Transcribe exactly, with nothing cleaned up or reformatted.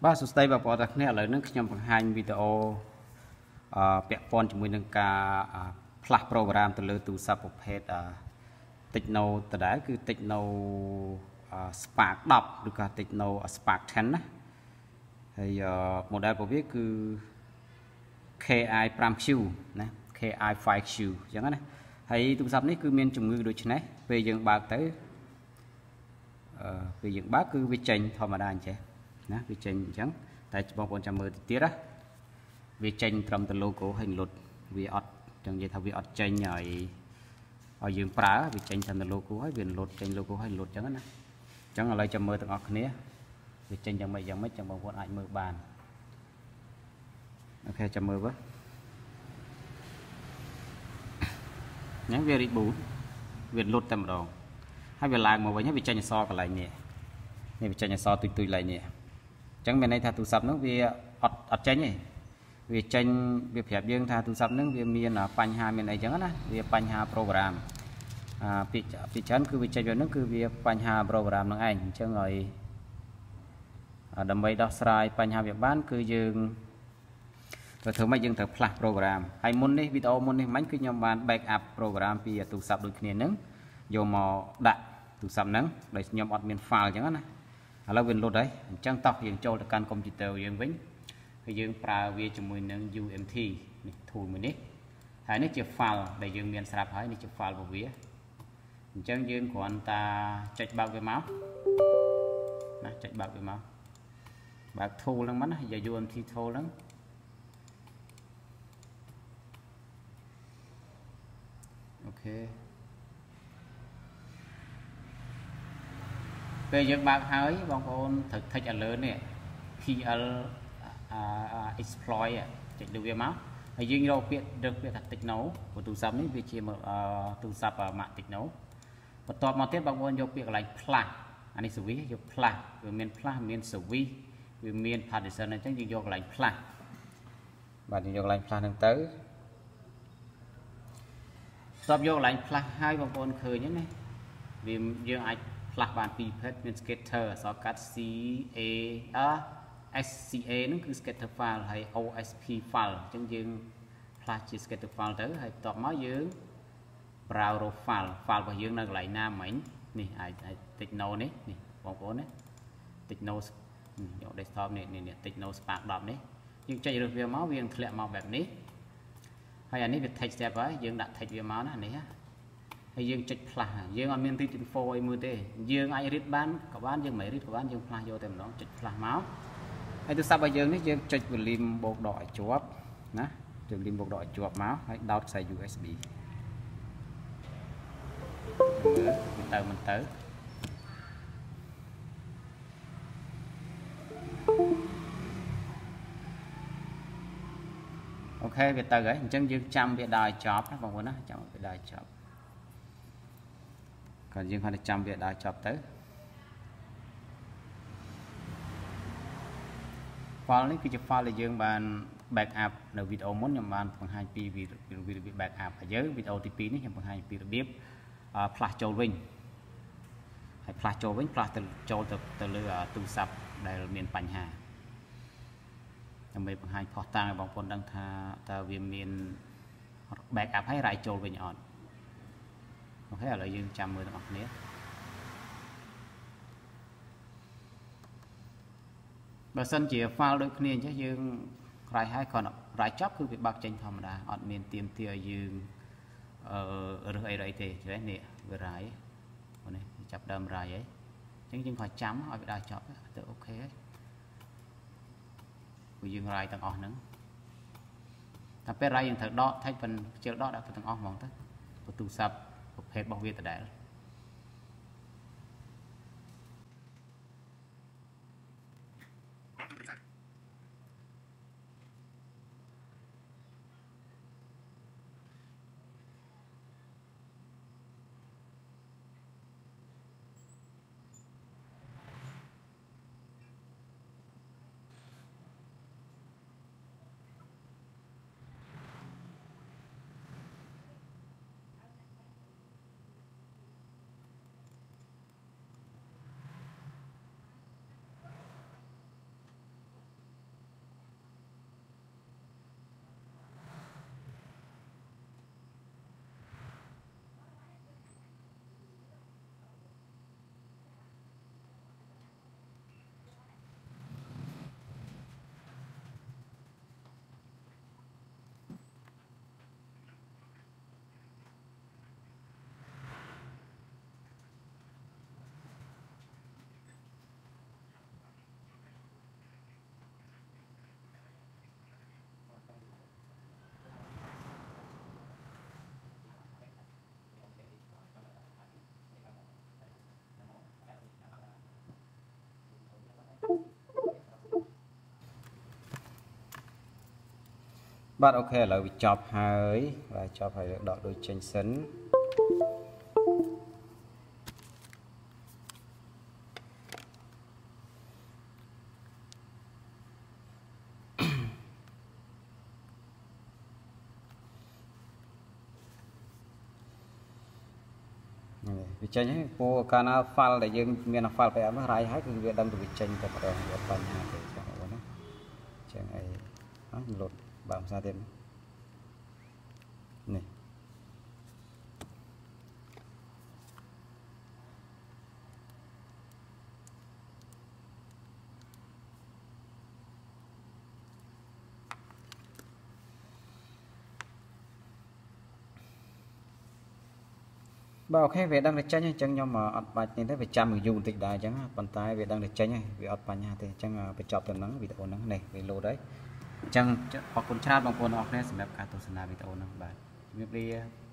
Ba số tay và bỏ đặt nè lời nước nhằm bằng hai video bẹp phone chúng mình đang cả plug program từ lưới tủ sập hết techno từ đấy cứ techno spark đọc được cả techno spark ten thì một đại bộ biết cứ ki pram chiu nè ki five chiu chẳng hạn này thấy tủ sập này cứ miền chúng mình đối trên này về dựng bạc tới về dựng bác cứ về trình thôi mà đàn chứ nè về trình chẳng tại bọn bọn trăm mười tiết á về trình trong từ logo hình lột vì ọt trong dây thao vì ọt trình rồi ở dương phá vì trình trong từ logo hay viền lột trình logo hay lột chẳng nè chẳng là lấy trăm mười từ ọt nế về trình chẳng mấy chẳng mấy chẳng bọn bọn ảnh mười bàn ok trăm mười quá nhắn về đi bún viền lột tầm đòn hai việc làm mà với những việc tranh so còn lại nhẹ, nên việc tranh so tùy tùy lại nhẹ. Chẳng bên này thà tụ sập nước vì ọt ọt tranh nhỉ, vì tranh việc hẹp riêng thà tụ sập nước vì miền là panha miền này chẳng á, vì panha program, bị bị chán cứ vì tranh về nước cứ vì panha program năng ảnh chứ người đầm bay đo sài panha việc bán cứ dừng, rồi thường mấy dừng thở plug program. Hay môn này video môn này mấy cứ nhom bàn backup program vì tụ sập được nền nước. Vô màu đại tụ sắm nắng để nhóm bọn miền phào chẳng hạn là viền lột đấy trang tộc hiện châu là căn computer riêng vĩnh thì dương pra vi cho mình nâng umt thù mình đi hai nước chìa phào để dương miền sạp hỏi nước chìa phào vào vía chẳng dương của anh ta chạy bao cái máu nè chạy bao cái máu bạc thu lắm mắt giờ dương thì thô lắm ok về những bạn hái bọn con thực thật là lớn này khi exploit chạy được về máu hay riêng đâu biết được việc thật tịch nấu của tủ sắm ấy vì chỉ một tủ sập ở mạng tịch nấu và toàn mọi tiết bọn con vô việc là plan anh ấy xử lý vô plan về miền plan miền xử lý về miền partition này chắc gì vô là plan và thì vô là plan đang tới tập vô là plan hai bọn con khơi nhé này vì riêng ai lạc bàn phi phết miền scatter so cắt ca sca nó cứ scatter file hay osp file trong dương là chỉ scatter file tới hay tọt máu dương browser file file và dương là lại nam ảnh nè ai techno nè nè bọn con nè techno nhậu desktop nè nè nè techno spark đọc nè nhưng chạy được việc máu viên lệ màu đẹp nè hay anh ấy việc thạch đẹp á dương đặt thạch việc máu nè này á dương chích là dương ở miền tây tỉnh phôi mưa tê dương ai rít bán có bán dương mấy rít có bán dương pha vô tầm đó chích là máu hay từ sau bây giờ đấy dương chích vừa lim bột đỏ chuột nè từ lim bột đỏ chuột máu hay đau xài u ét bê mình tới mình tới ok về tới đấy chân dương trăm về đài chóp nó còn nó chọn về đài chóp còn riêng hai trăm việc đã chọc tới file này cứ chụp file là riêng bàn backup là video muốn nhầm bàn bằng hai pi vì vì bị backup ở dưới video otp này nhầm bằng hai pi biết flash châu vinh hay flash châu vinh flash từ châu từ từ lừa từ sập đại miền Pành Hà làm việc bằng hai portal bằng con đang tha ta viên miền backup hay lại châu vinh on ok là lợi dương trăm mười đồng nét và sân chỉ file được nền chứ dương rải hai còn rải chóp cứ bị bạc tranh thầm đà ọt miền tiêm tia dương ở đây đây thì chứ nè vừa rải còn này chập đầm rải ấy chẳng chừng khỏi chấm họ bị đài chóp tự ok của dương rải tầng ọt nữa tập cái rải dương thật đó thay phần chiều đó đã tầng ọt mỏng tới của tủ sập hết bao nhiêu đại But ok là bị chọp hơi và chọp hơi được đọc đôi chân sấn. Vì chênh của canal file để dân miền file phải ấm rải hết việc đâm được chênh tập đoàn của phần hai để cho nó chênh này nó lột bám ra thêm này bảo khi về đang được tránh chẳng nhau mà ọt bạch nên thế phải chăm người dùng tịch đài chẳng bàn tay về đang được tránh này vì ọt bạch nhà thì chẳng phải chọc tầm nắng vì tàu nắng này về lô đấy chẳng hoặc con cha bằng con ọt này sẽ đẹp cả tàu sân bay tàu nắng bạn.